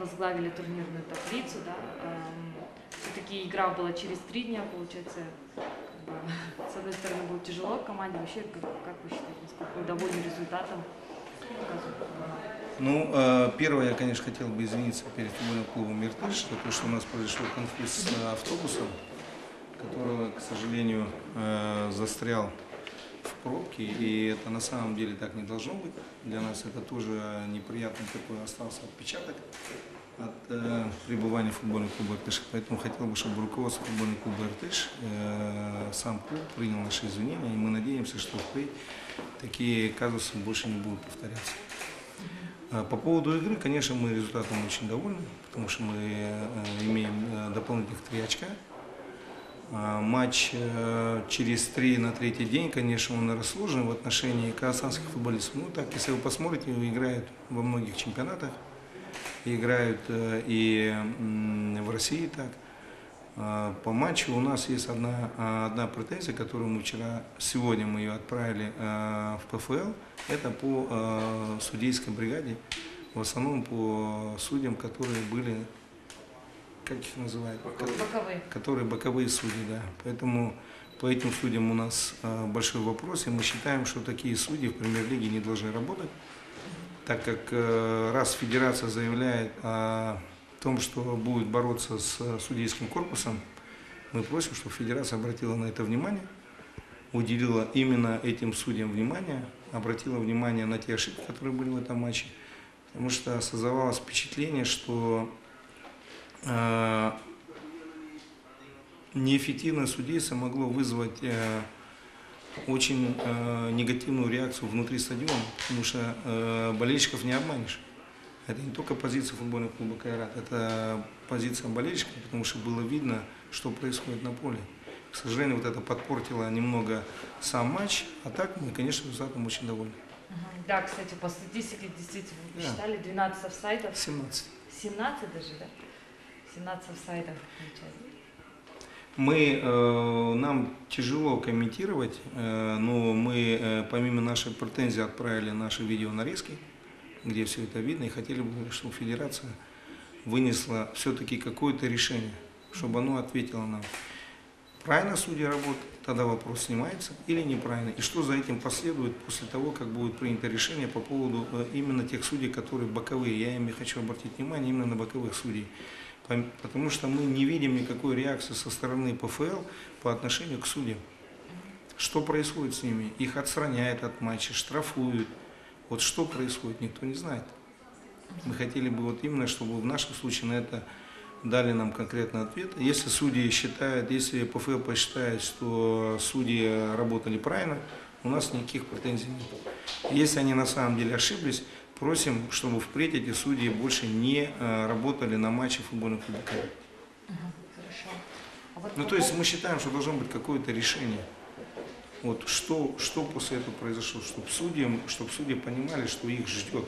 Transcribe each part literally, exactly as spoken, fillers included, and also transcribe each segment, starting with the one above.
возглавили турнирную таблицу, да. Все-таки игра была через три дня, получается. С одной стороны, было тяжело команде, вообще, как, как вы считаете, насколько вы довольны результатом? Ну, э, первое, я, конечно, хотел бы извиниться перед футбольным клубом «Миртыш» за то, что у нас произошел конфликт с автобусом, который, к сожалению, э, застрял в пробке, и это на самом деле так не должно быть. Для нас это тоже неприятный такой остался отпечаток от э, пребывания футбольного клуба «Ртыш». Поэтому хотел бы, чтобы руководство футбольного клуба «Ртыш», э, сам клуб принял наши извинения, и мы надеемся, что такие казусы больше не будут повторяться. По поводу игры, конечно, мы результатом очень довольны, потому что мы э, имеем э, дополнительных три очка. А, матч э, через три на третий день, конечно, он расслужен в отношении казахстанских футболистов. Ну так, если вы посмотрите, играют во многих чемпионатах. Играют и в России так. По матчу у нас есть одна, одна претензия, которую мы вчера, сегодня мы ее отправили в П Ф Л. Это по судейской бригаде, в основном по судьям, которые были, как их называют? Боковые. Которые боковые судьи, да. Поэтому по этим судьям у нас большой вопрос, и мы считаем, что такие судьи в премьер-лиге не должны работать. Так как э, раз федерация заявляет о том, что будет бороться с судейским корпусом, мы просим, чтобы федерация обратила на это внимание, уделила именно этим судьям внимание, обратила внимание на те ошибки, которые были в этом матче, потому что создавалось впечатление, что э, неэффективное судейство могло вызвать... Э, очень э, негативную реакцию внутри стадиона, потому что э, болельщиков не обманешь. Это не только позиция футбольного клуба «Кайрат», это позиция болельщиков, потому что было видно, что происходит на поле. К сожалению, вот это подпортило немного сам матч, а так мы, конечно, результатом очень довольны. Да, кстати, по статистике действительно да. Считали двенадцать офсайдов. семнадцать. семнадцать даже, да? семнадцать офсайдов, получается. Мы, э, нам тяжело комментировать, э, но мы э, помимо нашей претензии отправили наши видеонарезки, где все это видно, и хотели бы, чтобы федерация вынесла все-таки какое-то решение, чтобы оно ответило нам. Правильно судьи работают, тогда вопрос снимается, или неправильно. И что за этим последует после того, как будет принято решение по поводу э, именно тех судей, которые боковые. Я ими хочу обратить внимание именно на боковых судей. Потому что мы не видим никакой реакции со стороны П Ф Л по отношению к судьям. Что происходит с ними? Их отстраняют от матча, штрафуют. Вот что происходит, никто не знает. Мы хотели бы вот именно, чтобы в нашем случае на это дали нам конкретный ответ. Если судьи считают, если П Ф Л посчитает, что судьи работали правильно, у нас никаких претензий нет. Если они на самом деле ошиблись, просим, чтобы впредь эти судьи больше не а, работали на матче футбольных клубов. Угу, а вот ну, то есть мы считаем, что должно быть какое-то решение. Вот что, что после этого произошло, чтобы судьи, чтобы судьи понимали, что их ждет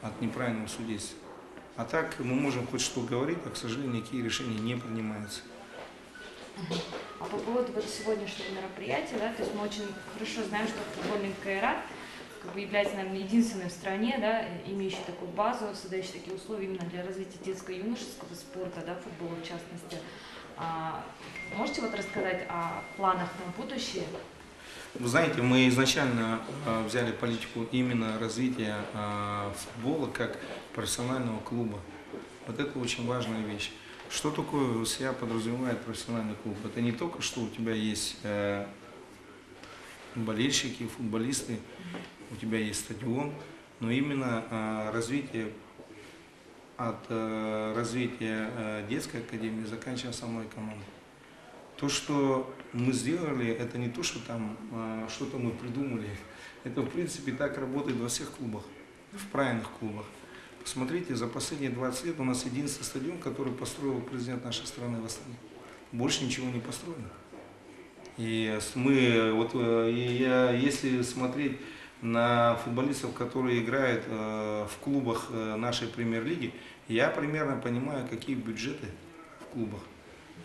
от неправильного судейства. А так мы можем хоть что говорить, а, к сожалению, никакие решения не принимаются. Угу. А по поводу вот сегодняшнего мероприятия, да, то есть мы очень хорошо знаем, что футбольный «Кайрат» как бы является, наверное, единственной в стране, да, имеющей такую базу, создающей такие условия именно для развития детско-юношеского спорта, да, футбола в частности. А, можете вот рассказать о планах на будущее? Вы знаете, мы изначально а, взяли политику именно развития а, футбола как профессионального клуба. Вот это очень важная вещь. Что такое себя подразумевает профессиональный клуб? Это не только, что у тебя есть а, болельщики, футболисты, у тебя есть стадион, но именно а, развитие от а, развития а, детской академии, заканчивая самой командой. То, что мы сделали, это не то, что там а, что-то мы придумали. Это, в принципе, так работает во всех клубах, в правильных клубах. Посмотрите, за последние двадцать лет у нас единственный стадион, который построил президент нашей страны в Астане. Больше ничего не построено. И мы, вот, и я, если смотреть на футболистов, которые играют э, в клубах э, нашей премьер-лиги, я примерно понимаю, какие бюджеты в клубах.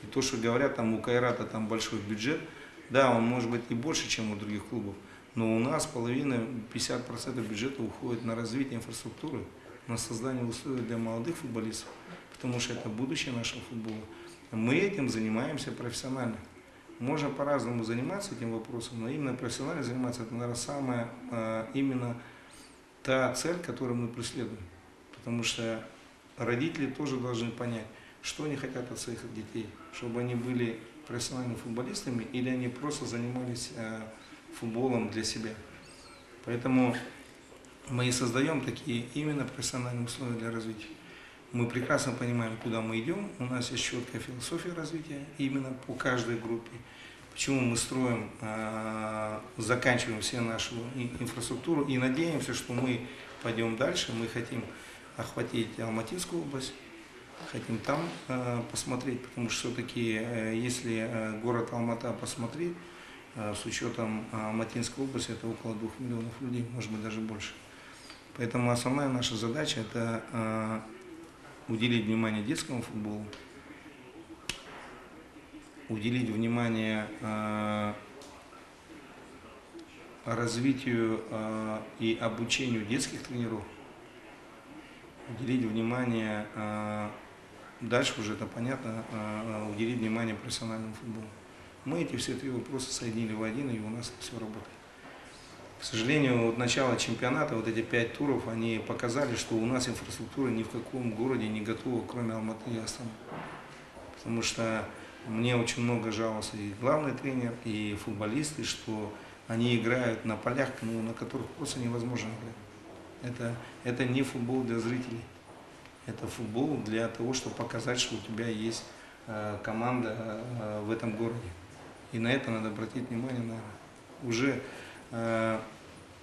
И то, что говорят, там у «Кайрата» там большой бюджет, да, он может быть и больше, чем у других клубов, но у нас половина, пятьдесят процентов бюджета уходит на развитие инфраструктуры, на создание условий для молодых футболистов, потому что это будущее нашего футбола. Мы этим занимаемся профессионально. Можно по-разному заниматься этим вопросом, но именно профессионально заниматься – это, наверное, самая именно та цель, которую мы преследуем. Потому что родители тоже должны понять, что они хотят от своих детей, чтобы они были профессиональными футболистами или они просто занимались футболом для себя. Поэтому мы и создаем такие именно профессиональные условия для развития. Мы прекрасно понимаем, куда мы идем. У нас есть четкая философия развития именно по каждой группе. Почему мы строим, заканчиваем все нашу инфраструктуру и надеемся, что мы пойдем дальше. Мы хотим охватить Алматинскую область, хотим там посмотреть, потому что все-таки, если город Алмата посмотреть, с учетом Алматинской области, это около двух миллионов людей, может быть, даже больше. Поэтому основная наша задача – это уделить внимание детскому футболу, уделить внимание э, развитию э, и обучению детских тренеров, уделить внимание, э, дальше уже это понятно, э, уделить внимание профессиональному футболу. Мы эти все три вопроса соединили в один, и у нас все работает. К сожалению, вот начало чемпионата, вот эти пять туров, они показали, что у нас инфраструктура ни в каком городе не готова, кроме Алматы и Астаны. Потому что мне очень много жаловался и главный тренер, и футболисты, что они играют на полях, ну, на которых просто невозможно играть. Это, это не футбол для зрителей. Это футбол для того, чтобы показать, что у тебя есть э, команда э, в этом городе. И на это надо обратить внимание, наверное. Уже э,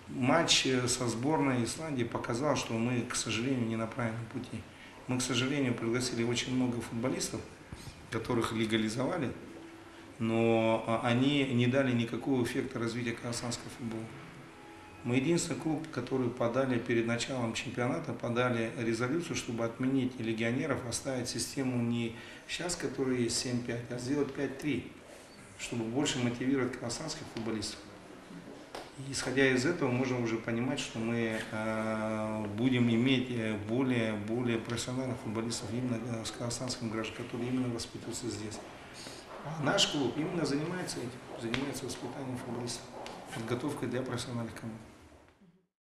матч со сборной Исландии показал, что мы, к сожалению, не на правильном пути. Мы, к сожалению, пригласили очень много футболистов, которых легализовали, но они не дали никакого эффекта развития казахстанского футбола. Мы единственный клуб, который подали перед началом чемпионата, подали резолюцию, чтобы отменить легионеров, оставить систему не сейчас, которая есть семь-пять, а сделать пять-три. Чтобы больше мотивировать казахстанских футболистов. И, исходя из этого, можем уже понимать, что мы э, будем иметь более, более профессиональных футболистов именно с казахстанским гражданам, которые именно воспитываются здесь. А наш клуб именно занимается этим, занимается воспитанием футболистов, подготовкой для профессиональных команд.